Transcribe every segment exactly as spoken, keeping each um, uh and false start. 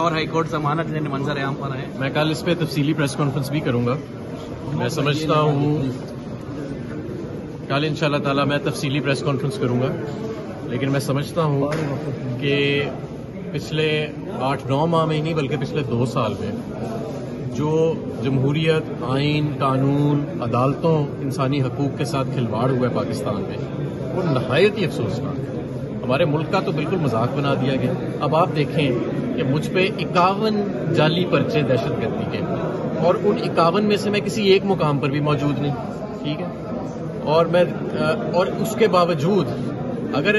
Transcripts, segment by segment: और हाईकोर्ट जमानत लेने मंजर आम पर है। मैं कल इस पर तफसीली प्रेस कॉन्फ्रेंस भी करूंगा। मैं समझता हूँ कल इंशाल्लाह ताला मैं तफसीली प्रेस कॉन्फ्रेंस करूंगा, लेकिन मैं समझता हूँ कि पिछले आठ नौ माह में ही नहीं बल्कि पिछले दो साल में जो जमहूरियत, आइन, कानून, अदालतों, इंसानी हकूक के साथ खिलवाड़ हुआ है पाकिस्तान में, वो नहायत ही अफसोसनाक है। हमारे मुल्क का तो बिल्कुल मजाक बना दिया गया। अब आप देखें कि मुझ पर इक्यावन जाली पर्चे दहशत गर्दी के, और उन इक्यावन में से मैं किसी एक मुकाम पर भी मौजूद नहीं, ठीक है। और मैं और उसके बावजूद अगर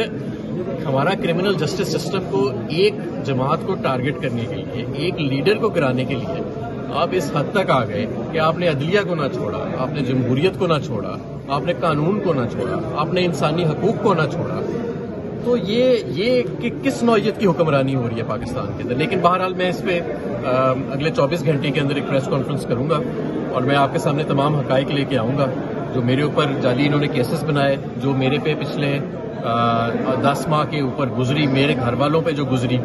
हमारा क्रिमिनल जस्टिस सिस्टम को एक जमात को टारगेट करने के लिए, एक लीडर को गिराने के लिए आप इस हद तक आ गए कि आपने अदलिया को ना छोड़ा, आपने जमहूरियत को ना छोड़ा, आपने कानून को ना छोड़ा, आपने इंसानी हकूक को ना छोड़ा, तो ये ये कि किस नौइयत की हुक्मरानी हो रही है पाकिस्तान के अंदर। लेकिन बहरहाल मैं इस पर अगले चौबीस घंटे के अंदर एक प्रेस कॉन्फ्रेंस करूंगा और मैं आपके सामने तमाम हकाइक लेके आऊंगा जो मेरे ऊपर जाली इन्होंने केसेस बनाए, जो मेरे पे पिछले आ, दस माह के ऊपर गुजरी, मेरे घर वालों पे जो गुजरी,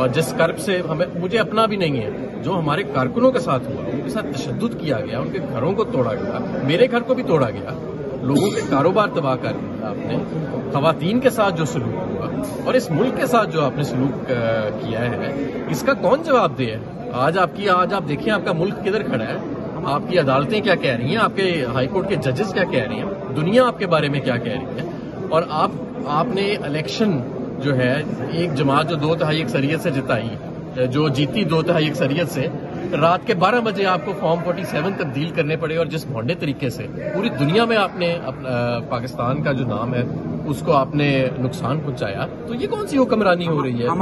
और जिस कर्ब से हमें मुझे अपना भी नहीं है जो हमारे कारकुनों के साथ हुआ, उनके साथ तशद्दुद किया गया, उनके घरों को तोड़ा गया, मेरे घर को भी तोड़ा गया, लोगों के कारोबार तबाह कर दिया आपने, खवातीन के साथ जो सलूक हुआ और इस मुल्क के साथ जो आपने सलूक किया है, इसका कौन जवाब दे है? आज आपकी आज आप देखिए आपका मुल्क किधर खड़ा है, आपकी अदालतें क्या कह रही हैं, आपके हाईकोर्ट के जजेस क्या कह रहे हैं, दुनिया आपके बारे में क्या कह रही है। और आप आपने इलेक्शन जो है एक जमात जो दो तिहाई अक्सरियत से जिताई, जो जीती दो तिहाई अक्सरियत से, रात के बारह बजे आपको फॉर्म सैंतालीस तब्दील करने पड़े, और जिस भोंडे तरीके से पूरी दुनिया में आपने अपना पाकिस्तान का जो नाम है उसको आपने नुकसान पहुंचाया, तो ये कौन सी हुक्मरानी हो रही है।